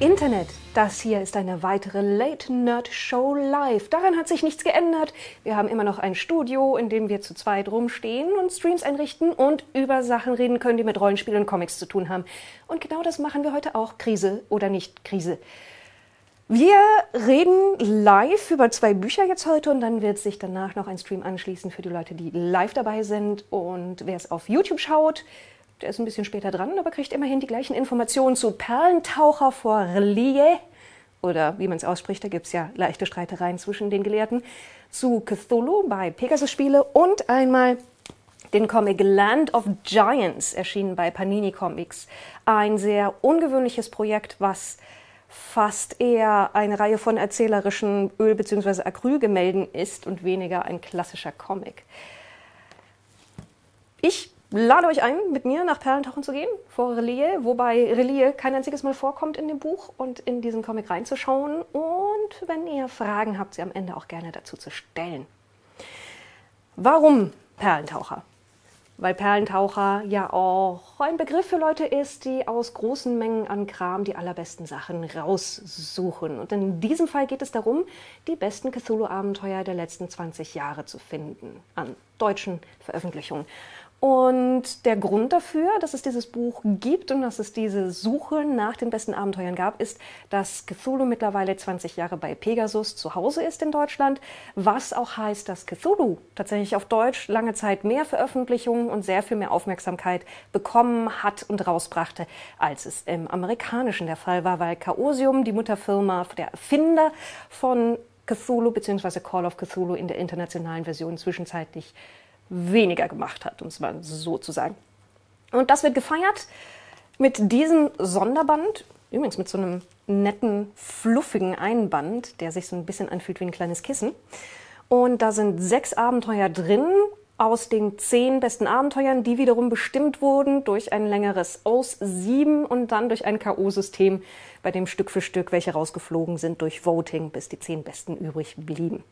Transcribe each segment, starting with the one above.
Internet, das hier ist eine weitere Late-Nerd-Show live. Daran hat sich nichts geändert. Wir haben immer noch ein Studio, in dem wir zu zweit rumstehen und Streams einrichten und über Sachen reden können, die mit Rollenspielen und Comics zu tun haben. Und genau das machen wir heute auch, Krise oder nicht Krise. Wir reden live über zwei Bücher jetzt heute und dann wird sich danach noch ein Stream anschließen für die Leute, die live dabei sind. Und wer es auf YouTube schaut, der ist ein bisschen später dran, aber kriegt immerhin die gleichen Informationen zu Perlentaucher vor R'lyeh, oder wie man es ausspricht, da gibt es ja leichte Streitereien zwischen den Gelehrten, zu Cthulhu bei Pegasus-Spiele und einmal den Comic Land of Giants, erschienen bei Panini Comics. Ein sehr ungewöhnliches Projekt, was fast eher eine Reihe von erzählerischen Öl- bzw. Acrylgemälden ist und weniger ein klassischer Comic. Ich lade euch ein, mit mir nach Perlentauchen zu gehen, vor R'lyeh, wobei R'lyeh kein einziges Mal vorkommt in dem Buch, und in diesen Comic reinzuschauen. Und wenn ihr Fragen habt, sie am Ende auch gerne dazu zu stellen. Warum Perlentaucher? Weil Perlentaucher ja auch ein Begriff für Leute ist, die aus großen Mengen an Kram die allerbesten Sachen raussuchen. Und in diesem Fall geht es darum, die besten Cthulhu-Abenteuer der letzten 20 Jahre zu finden an deutschen Veröffentlichungen. Und der Grund dafür, dass es dieses Buch gibt und dass es diese Suche nach den besten Abenteuern gab, ist, dass Cthulhu mittlerweile 20 Jahre bei Pegasus zu Hause ist in Deutschland, was auch heißt, dass Cthulhu tatsächlich auf Deutsch lange Zeit mehr Veröffentlichungen und sehr viel mehr Aufmerksamkeit bekommen hat und rausbrachte, als es im Amerikanischen der Fall war, weil Chaosium, die Mutterfirma, der Erfinder von Cthulhu bzw. Call of Cthulhu in der internationalen Version zwischenzeitlich weniger gemacht hat, um es mal so zu sagen. Und das wird gefeiert mit diesem Sonderband, übrigens mit so einem netten, fluffigen Einband, der sich so ein bisschen anfühlt wie ein kleines Kissen. Und da sind 6 Abenteuer drin, aus den 10 besten Abenteuern, die wiederum bestimmt wurden durch ein längeres Aus 7 und dann durch ein K.O.-System, bei dem Stück für Stück welche rausgeflogen sind durch Voting, bis die 10 besten übrig blieben.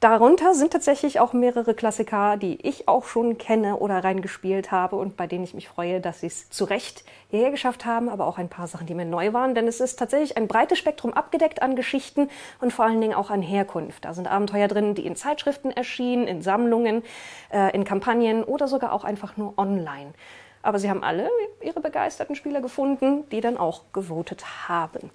Darunter sind tatsächlich auch mehrere Klassiker, die ich auch schon kenne oder reingespielt habe und bei denen ich mich freue, dass sie es zu Recht hierher geschafft haben, aber auch ein paar Sachen, die mir neu waren, denn es ist tatsächlich ein breites Spektrum abgedeckt an Geschichten und vor allen Dingen auch an Herkunft. Da sind Abenteuer drin, die in Zeitschriften erschienen, in Sammlungen, in Kampagnen oder sogar auch einfach nur online. Aber sie haben alle ihre begeisterten Spieler gefunden, die dann auch gewotet haben.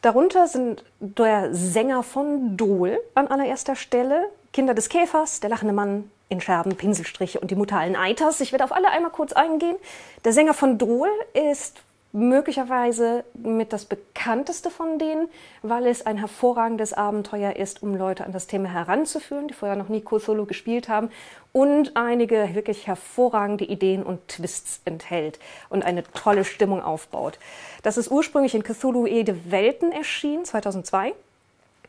Darunter sind der Sänger von Dol an allererster Stelle, Kinder des Käfers, der lachende Mann in Scherben, Pinselstriche und die Mutter allen Eiters. Ich werde auf alle einmal kurz eingehen. Der Sänger von Dol ist möglicherweise mit das bekannteste von denen, weil es ein hervorragendes Abenteuer ist, um Leute an das Thema heranzuführen, die vorher noch nie Cthulhu gespielt haben, und einige wirklich hervorragende Ideen und Twists enthält und eine tolle Stimmung aufbaut. Das ist ursprünglich in Cthulhu Edle Welten erschienen, 2002.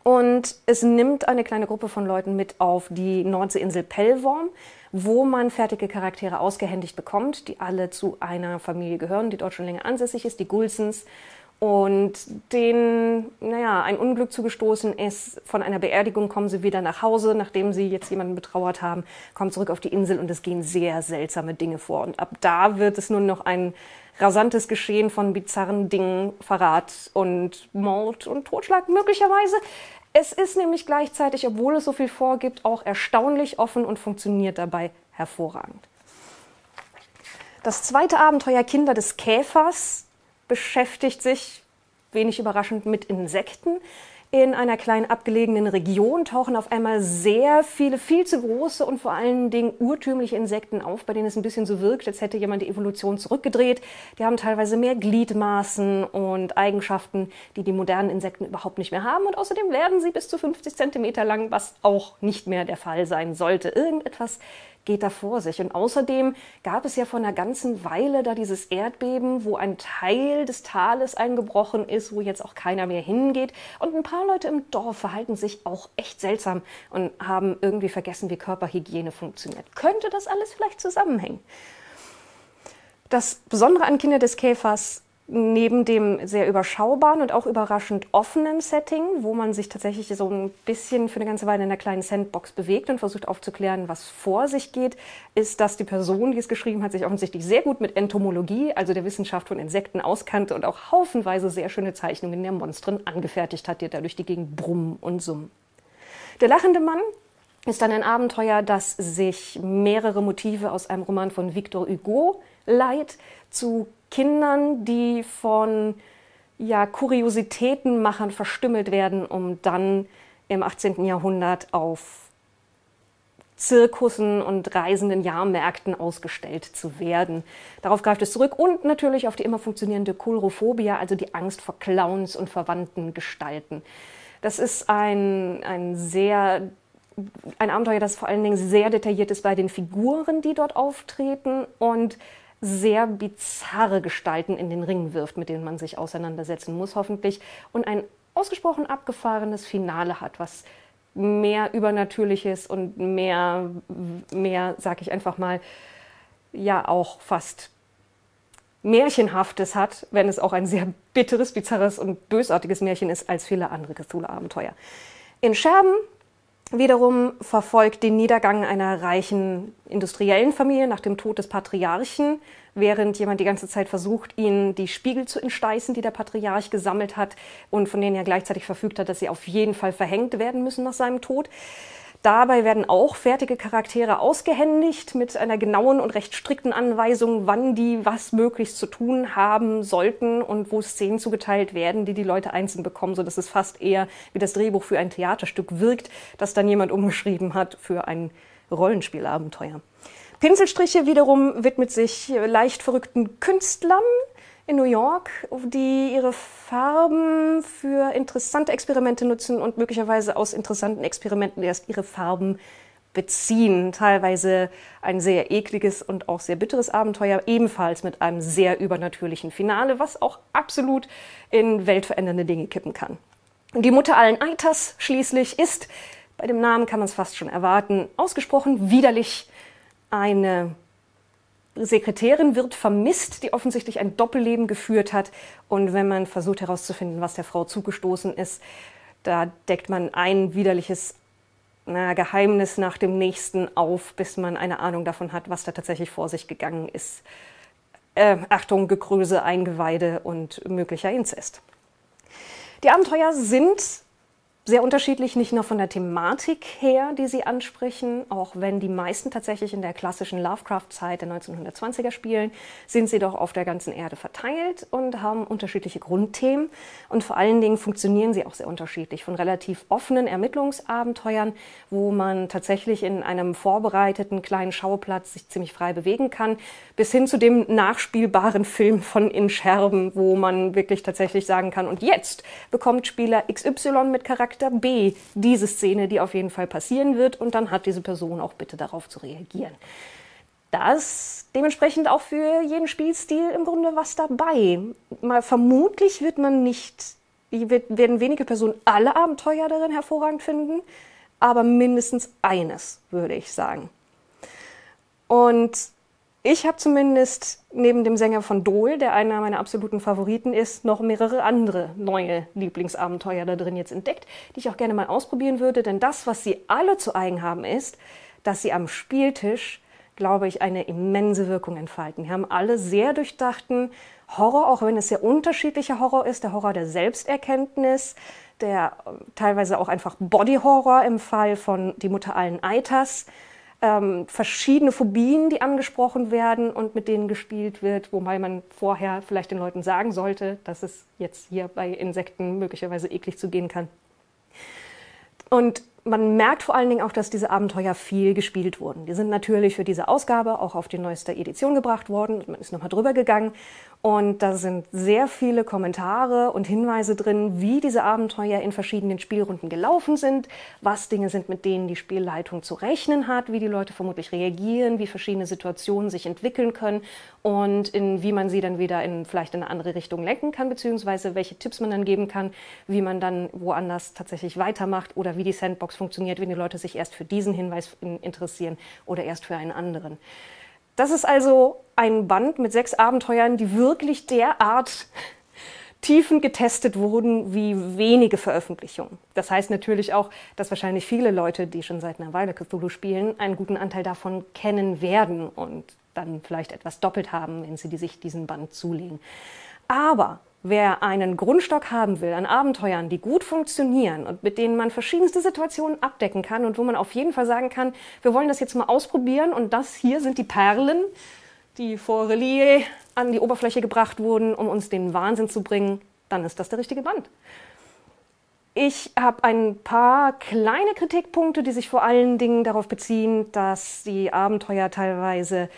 Und es nimmt eine kleine Gruppe von Leuten mit auf die Nordseeinsel Pellworm, wo man fertige Charaktere ausgehändigt bekommt, die alle zu einer Familie gehören, die dort schon länger ansässig ist, die Gulsens. Und denen, naja, ein Unglück zugestoßen ist. Von einer Beerdigung kommen sie wieder nach Hause, nachdem sie jetzt jemanden betrauert haben, kommen zurück auf die Insel und es gehen sehr seltsame Dinge vor. Und ab da wird es nun noch ein rasantes Geschehen von bizarren Dingen, Verrat und Mord und Totschlag möglicherweise. Es ist nämlich gleichzeitig, obwohl es so viel vorgibt, auch erstaunlich offen und funktioniert dabei hervorragend. Das zweite Abenteuer, Kinder des Käfers, beschäftigt sich, wenig überraschend, mit Insekten. In einer kleinen abgelegenen Region tauchen auf einmal sehr viele, viel zu große und vor allen Dingen urtümliche Insekten auf, bei denen es ein bisschen so wirkt, als hätte jemand die Evolution zurückgedreht. Die haben teilweise mehr Gliedmaßen und Eigenschaften, die die modernen Insekten überhaupt nicht mehr haben. Und außerdem werden sie bis zu 50 Zentimeter lang, was auch nicht mehr der Fall sein sollte. Irgendetwas geht da vor sich. Und außerdem gab es ja vor einer ganzen Weile da dieses Erdbeben, wo ein Teil des Tales eingebrochen ist, wo jetzt auch keiner mehr hingeht. Und ein paar Leute im Dorf verhalten sich auch echt seltsam und haben irgendwie vergessen, wie Körperhygiene funktioniert. Könnte das alles vielleicht zusammenhängen? Das Besondere an Kinder des Käfers neben dem sehr überschaubaren und auch überraschend offenen Setting, wo man sich tatsächlich so ein bisschen für eine ganze Weile in einer kleinen Sandbox bewegt und versucht aufzuklären, was vor sich geht, ist, dass die Person, die es geschrieben hat, sich offensichtlich sehr gut mit Entomologie, also der Wissenschaft von Insekten, auskannte und auch haufenweise sehr schöne Zeichnungen der Monstren angefertigt hat, die dadurch die Gegend brummen und summen. Der lachende Mann ist dann ein Abenteuer, das sich mehrere Motive aus einem Roman von Victor Hugo leiht, zu Kindern, die von Kuriositätenmachern verstümmelt werden, um dann im 18. Jahrhundert auf Zirkussen und reisenden Jahrmärkten ausgestellt zu werden. Darauf greift es zurück und natürlich auf die immer funktionierende Coulrophobie, also die Angst vor Clowns und verwandten Gestalten. Das ist ein Abenteuer, das vor allen Dingen sehr detailliert ist bei den Figuren, die dort auftreten und sehr bizarre Gestalten in den Ring wirft, mit denen man sich auseinandersetzen muss, hoffentlich, und ein ausgesprochen abgefahrenes Finale hat, was mehr Übernatürliches und mehr, sag ich einfach mal, ja auch fast Märchenhaftes hat, wenn es auch ein sehr bitteres, bizarres und bösartiges Märchen ist, als viele andere Cthulhu-Abenteuer. In Scherben wiederum verfolgt den Niedergang einer reichen industriellen Familie nach dem Tod des Patriarchen, während jemand die ganze Zeit versucht, ihnen die Spiegel zu entreißen, die der Patriarch gesammelt hat und von denen er gleichzeitig verfügt hat, dass sie auf jeden Fall verhängt werden müssen nach seinem Tod. Dabei werden auch fertige Charaktere ausgehändigt mit einer genauen und recht strikten Anweisung, wann die was möglichst zu tun haben sollten und wo Szenen zugeteilt werden, die die Leute einzeln bekommen, sodass es fast eher wie das Drehbuch für ein Theaterstück wirkt, das dann jemand umgeschrieben hat für ein Rollenspielabenteuer. Pinselstriche wiederum widmet sich leicht verrückten Künstlern in New York, die ihre Farben für interessante Experimente nutzen und möglicherweise aus interessanten Experimenten erst ihre Farben beziehen. Teilweise ein sehr ekliges und auch sehr bitteres Abenteuer, ebenfalls mit einem sehr übernatürlichen Finale, was auch absolut in weltverändernde Dinge kippen kann. Und die Mutter allen Eiters schließlich ist, bei dem Namen kann man es fast schon erwarten, ausgesprochen widerlich. Eine Sekretärin wird vermisst, die offensichtlich ein Doppelleben geführt hat. Und wenn man versucht herauszufinden, was der Frau zugestoßen ist, da deckt man ein widerliches Geheimnis nach dem nächsten auf, bis man eine Ahnung davon hat, was da tatsächlich vor sich gegangen ist. Achtung, Gekröse, Eingeweide und möglicher Inzest. Die Abenteuer sind sehr unterschiedlich, nicht nur von der Thematik her, die sie ansprechen, auch wenn die meisten tatsächlich in der klassischen Lovecraft-Zeit der 1920er spielen, sind sie doch auf der ganzen Erde verteilt und haben unterschiedliche Grundthemen. Und vor allen Dingen funktionieren sie auch sehr unterschiedlich, von relativ offenen Ermittlungsabenteuern, wo man tatsächlich in einem vorbereiteten kleinen Schauplatz sich ziemlich frei bewegen kann, bis hin zu dem nachspielbaren Film von In Scherben, wo man wirklich tatsächlich sagen kann, und jetzt bekommt Spieler XY mit Charakter B diese Szene, die auf jeden Fall passieren wird, und dann hat diese Person auch bitte darauf zu reagieren. Da ist dementsprechend auch für jeden Spielstil im Grunde was dabei. Mal vermutlich werden wenige Personen alle Abenteuer darin hervorragend finden, aber mindestens eines, würde ich sagen. Und ich habe zumindest neben dem Sänger von Dol, der einer meiner absoluten Favoriten ist, noch mehrere andere neue Lieblingsabenteuer da drin jetzt entdeckt, die ich auch gerne mal ausprobieren würde. Denn das, was sie alle zu eigen haben, ist, dass sie am Spieltisch, glaube ich, eine immense Wirkung entfalten. Wir haben alle sehr durchdachten Horror, auch wenn es sehr unterschiedlicher Horror ist. Der Horror der Selbsterkenntnis, der teilweise auch einfach Body-Horror im Fall von Die Mutter allen Eiters, verschiedene Phobien, die angesprochen werden und mit denen gespielt wird, wobei man vorher vielleicht den Leuten sagen sollte, dass es jetzt hier bei Insekten möglicherweise eklig zugehen kann. Und man merkt vor allen Dingen auch, dass diese Abenteuer viel gespielt wurden. Die sind natürlich für diese Ausgabe auch auf die neueste Edition gebracht worden. Man ist nochmal drüber gegangen und da sind sehr viele Kommentare und Hinweise drin, wie diese Abenteuer in verschiedenen Spielrunden gelaufen sind, was Dinge sind, mit denen die Spielleitung zu rechnen hat, wie die Leute vermutlich reagieren, wie verschiedene Situationen sich entwickeln können und wie man sie dann wieder vielleicht in eine andere Richtung lenken kann, beziehungsweise welche Tipps man dann geben kann, wie man dann woanders tatsächlich weitermacht oder wie die Sandbox funktioniert, wenn die Leute sich erst für diesen Hinweis interessieren oder erst für einen anderen. Das ist also ein Band mit 6 Abenteuern, die wirklich derart tiefen getestet wurden wie wenige Veröffentlichungen. Das heißt natürlich auch, dass wahrscheinlich viele Leute, die schon seit einer Weile Cthulhu spielen, einen guten Anteil davon kennen werden und dann vielleicht etwas doppelt haben, wenn sie sich diesen Band zulegen. Aber wer einen Grundstock haben will an Abenteuern, die gut funktionieren und mit denen man verschiedenste Situationen abdecken kann und wo man auf jeden Fall sagen kann, wir wollen das jetzt mal ausprobieren und das hier sind die Perlen, die vor R'lyeh an die Oberfläche gebracht wurden, um uns den Wahnsinn zu bringen, dann ist das der richtige Band. Ich habe ein paar kleine Kritikpunkte, die sich vor allen Dingen darauf beziehen, dass die Abenteuer teilweise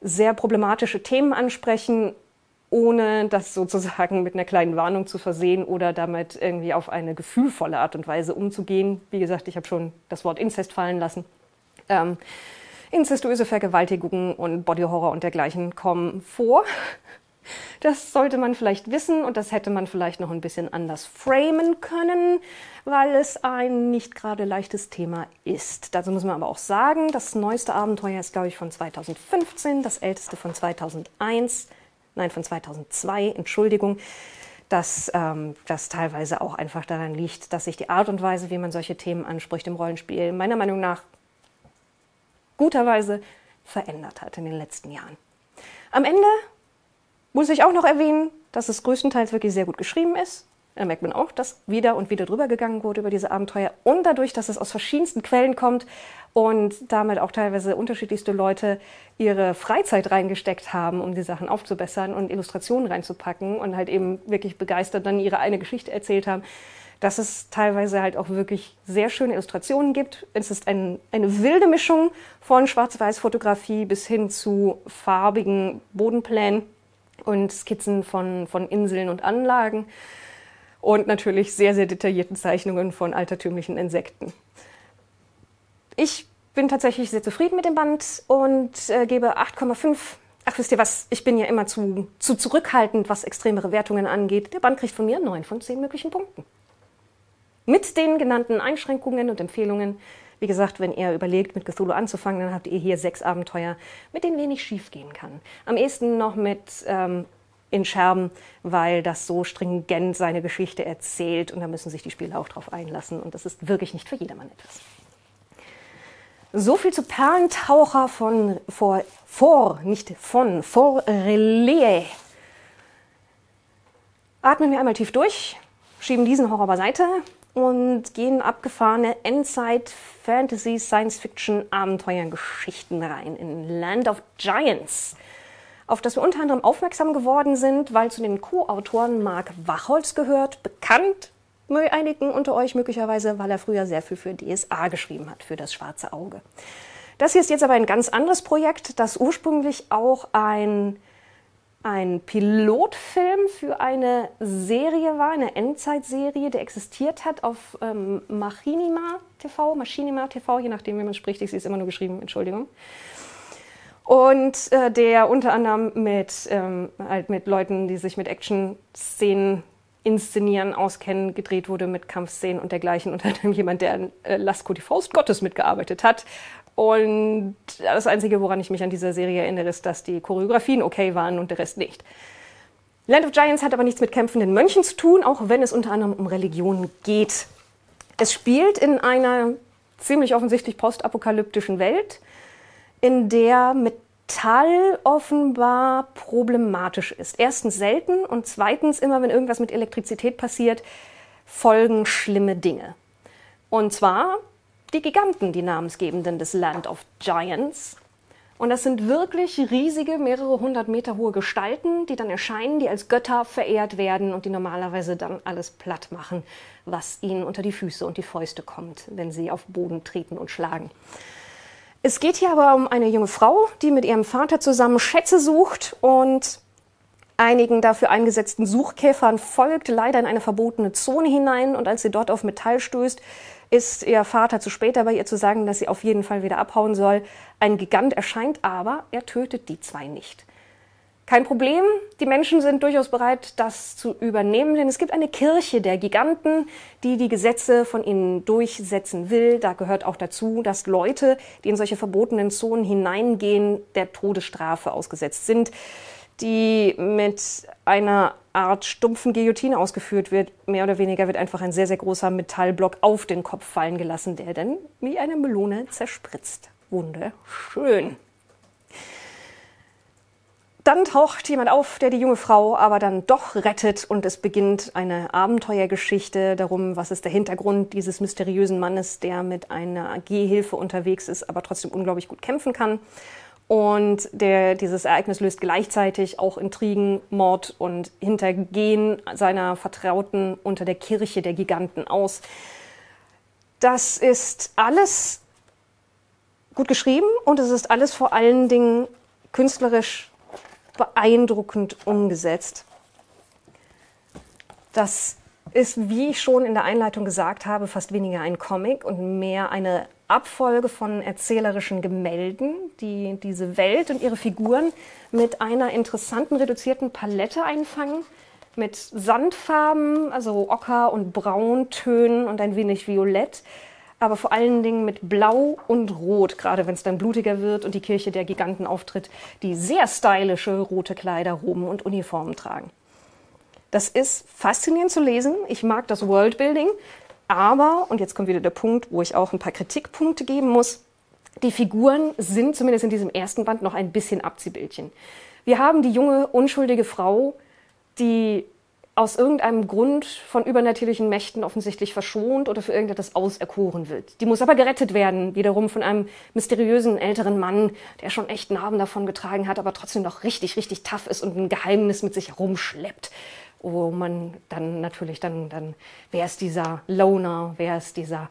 sehr problematische Themen ansprechen, ohne das sozusagen mit einer kleinen Warnung zu versehen oder damit irgendwie auf eine gefühlvolle Art und Weise umzugehen. Wie gesagt, ich habe schon das Wort Inzest fallen lassen. Inzestuöse Vergewaltigungen und Bodyhorror und dergleichen kommen vor. Das sollte man vielleicht wissen und das hätte man vielleicht noch ein bisschen anders framen können, weil es ein nicht gerade leichtes Thema ist. Dazu muss man aber auch sagen, das neueste Abenteuer ist, glaube ich, von 2015, das älteste von 2002, Entschuldigung, dass das teilweise auch einfach daran liegt, dass sich die Art und Weise, wie man solche Themen anspricht im Rollenspiel, meiner Meinung nach guterweise verändert hat in den letzten Jahren. Am Ende muss ich auch noch erwähnen, dass es größtenteils wirklich sehr gut geschrieben ist. Da merkt man auch, dass wieder und wieder drüber gegangen wurde über diese Abenteuer und dadurch, dass es aus verschiedensten Quellen kommt und damit auch teilweise unterschiedlichste Leute ihre Freizeit reingesteckt haben, um die Sachen aufzubessern und Illustrationen reinzupacken und halt eben wirklich begeistert dann ihre eine Geschichte erzählt haben, dass es teilweise halt auch wirklich sehr schöne Illustrationen gibt. Es ist eine wilde Mischung von Schwarz-Weiß-Fotografie bis hin zu farbigen Bodenplänen und Skizzen von Inseln und Anlagen. Und natürlich sehr, sehr detaillierten Zeichnungen von altertümlichen Insekten. Ich bin tatsächlich sehr zufrieden mit dem Band und gebe 8,5. Ach, wisst ihr was, ich bin ja immer zu zurückhaltend, was extremere Wertungen angeht. Der Band kriegt von mir 9 von 10 möglichen Punkten. Mit den genannten Einschränkungen und Empfehlungen. Wie gesagt, wenn ihr überlegt, mit Cthulhu anzufangen, dann habt ihr hier 6 Abenteuer, mit denen wenig schief gehen kann. Am ehesten noch mit in Scherben, weil das so stringent seine Geschichte erzählt und da müssen sich die Spieler auch drauf einlassen und das ist wirklich nicht für jedermann etwas. So viel zu Perlentaucher vor R'lyeh. Atmen wir einmal tief durch, schieben diesen Horror beiseite und gehen abgefahrene Endzeit-Fantasy-Science-Fiction-Abenteuer-Geschichten rein in Land of Giants, auf das wir unter anderem aufmerksam geworden sind, weil zu den Co-Autoren Mark Wachholz gehört, bekannt einigen unter euch möglicherweise, weil er früher sehr viel für DSA geschrieben hat, für das Schwarze Auge. Das hier ist jetzt aber ein ganz anderes Projekt, das ursprünglich auch ein Pilotfilm für eine Serie war, eine Endzeitserie, die existiert hat auf Machinima TV, je nachdem, wie man spricht, ich sehe es immer nur geschrieben, Entschuldigung. Und der unter anderem mit Leuten, die sich mit Action-Szenen inszenieren, auskennen, gedreht wurde mit Kampfszenen und dergleichen. Unter anderem jemand, der an Lasko die Faust Gottes mitgearbeitet hat. Und das Einzige, woran ich mich an dieser Serie erinnere, ist, dass die Choreografien okay waren und der Rest nicht. Land of Giants hat aber nichts mit kämpfenden Mönchen zu tun, auch wenn es unter anderem um Religion geht. Es spielt in einer ziemlich offensichtlich postapokalyptischen Welt, in der Metall offenbar problematisch ist. Erstens selten und zweitens, immer wenn irgendwas mit Elektrizität passiert, folgen schlimme Dinge. Und zwar die Giganten, die Namensgebenden des Land of Giants. Und das sind wirklich riesige, mehrere hundert Meter hohe Gestalten, die dann erscheinen, die als Götter verehrt werden und die normalerweise dann alles platt machen, was ihnen unter die Füße und die Fäuste kommt, wenn sie auf Boden treten und schlagen. Es geht hier aber um eine junge Frau, die mit ihrem Vater zusammen Schätze sucht und einigen dafür eingesetzten Suchkäfern folgt, leider in eine verbotene Zone hinein. Und als sie dort auf Metall stößt, ist ihr Vater zu spät dabei, ihr zu sagen, dass sie auf jeden Fall wieder abhauen soll. Ein Gigant erscheint aber, er tötet die zwei nicht. Kein Problem, die Menschen sind durchaus bereit, das zu übernehmen, denn es gibt eine Kirche der Giganten, die die Gesetze von ihnen durchsetzen will. Da gehört auch dazu, dass Leute, die in solche verbotenen Zonen hineingehen, der Todesstrafe ausgesetzt sind, die mit einer Art stumpfen Guillotine ausgeführt wird. Mehr oder weniger wird einfach ein sehr, sehr großer Metallblock auf den Kopf fallen gelassen, der dann wie eine Melone zerspritzt. Wunderschön. Dann taucht jemand auf, der die junge Frau aber dann doch rettet, und es beginnt eine Abenteuergeschichte darum, was ist der Hintergrund dieses mysteriösen Mannes, der mit einer Gehhilfe unterwegs ist, aber trotzdem unglaublich gut kämpfen kann. Und dieses Ereignis löst gleichzeitig auch Intrigen, Mord und Hintergehen seiner Vertrauten unter der Kirche der Giganten aus. Das ist alles gut geschrieben und es ist alles vor allen Dingen künstlerisch beeindruckend umgesetzt. Das ist, wie ich schon in der Einleitung gesagt habe, fast weniger ein Comic und mehr eine Abfolge von erzählerischen Gemälden, die diese Welt und ihre Figuren mit einer interessanten, reduzierten Palette einfangen, mit Sandfarben, also Ocker- und Brauntönen und ein wenig Violett, aber vor allen Dingen mit Blau und Rot, gerade wenn es dann blutiger wird und die Kirche der Giganten auftritt, die sehr stylische rote Kleider, Roben und Uniformen tragen. Das ist faszinierend zu lesen. Ich mag das Worldbuilding. Aber, und jetzt kommt wieder der Punkt, wo ich auch ein paar Kritikpunkte geben muss, die Figuren sind zumindest in diesem ersten Band noch ein bisschen Abziehbildchen. Wir haben die junge, unschuldige Frau, die aus irgendeinem Grund von übernatürlichen Mächten offensichtlich verschont oder für irgendetwas auserkoren wird. Die muss aber gerettet werden, wiederum von einem mysteriösen älteren Mann, der schon echt Narben davon getragen hat, aber trotzdem noch richtig, richtig tough ist und ein Geheimnis mit sich herumschleppt. Wo man dann natürlich, dann wer ist dieser Loner, wer ist der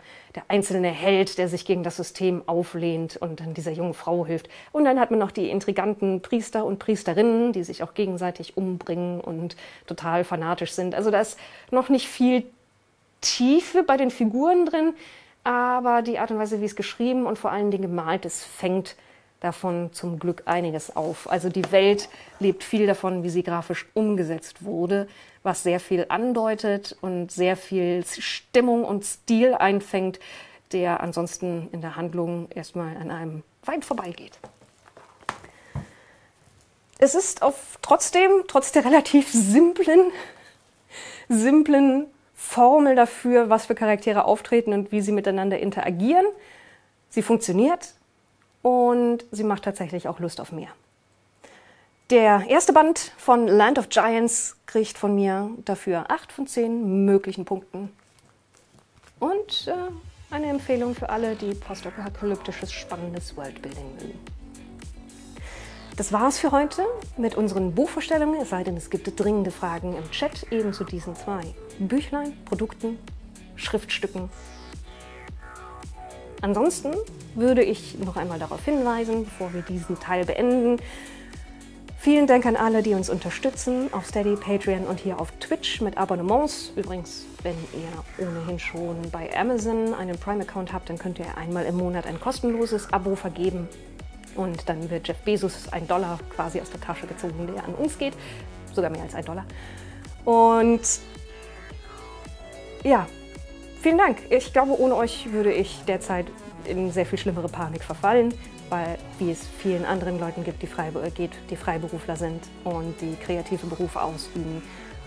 einzelne Held, der sich gegen das System auflehnt und dann dieser jungen Frau hilft. Und dann hat man noch die intriganten Priester und Priesterinnen, die sich auch gegenseitig umbringen und total fanatisch sind. Also da ist noch nicht viel Tiefe bei den Figuren drin, aber die Art und Weise, wie es geschrieben und vor allen Dingen gemalt ist, fängt davon zum Glück einiges auf. Also die Welt lebt viel davon, wie sie grafisch umgesetzt wurde, was sehr viel andeutet und sehr viel Stimmung und Stil einfängt, der ansonsten in der Handlung erstmal an einem weit vorbeigeht. Es ist trotz der relativ simplen Formel dafür, was für Charaktere auftreten und wie sie miteinander interagieren. Sie funktioniert. Und sie macht tatsächlich auch Lust auf mehr. Der erste Band von Land of Giants kriegt von mir dafür 8 von 10 möglichen Punkten. Und eine Empfehlung für alle, die postapokalyptisches, spannendes Worldbuilding mögen. Das war's für heute mit unseren Buchvorstellungen, es sei denn, es gibt dringende Fragen im Chat, eben zu diesen 2 Büchlein, Produkten, Schriftstücken. Ansonsten würde ich noch einmal darauf hinweisen, bevor wir diesen Teil beenden. Vielen Dank an alle, die uns unterstützen, auf Steady, Patreon und hier auf Twitch mit Abonnements. Übrigens, wenn ihr ohnehin schon bei Amazon einen Prime-Account habt, dann könnt ihr einmal im Monat ein kostenloses Abo vergeben. Und dann wird Jeff Bezos $1 quasi aus der Tasche gezogen, der an uns geht. Sogar mehr als $1. Und ja. Vielen Dank. Ich glaube, ohne euch würde ich derzeit in sehr viel schlimmere Panik verfallen, weil, wie es vielen anderen Leuten gibt, die Freiberufler sind und die kreative Berufe ausüben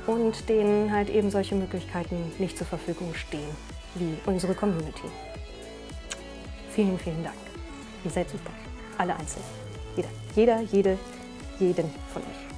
und denen halt eben solche Möglichkeiten nicht zur Verfügung stehen, wie unsere Community. Vielen, vielen Dank. Ihr seid super. Alle einzeln. Jeder, jede, jeden von euch.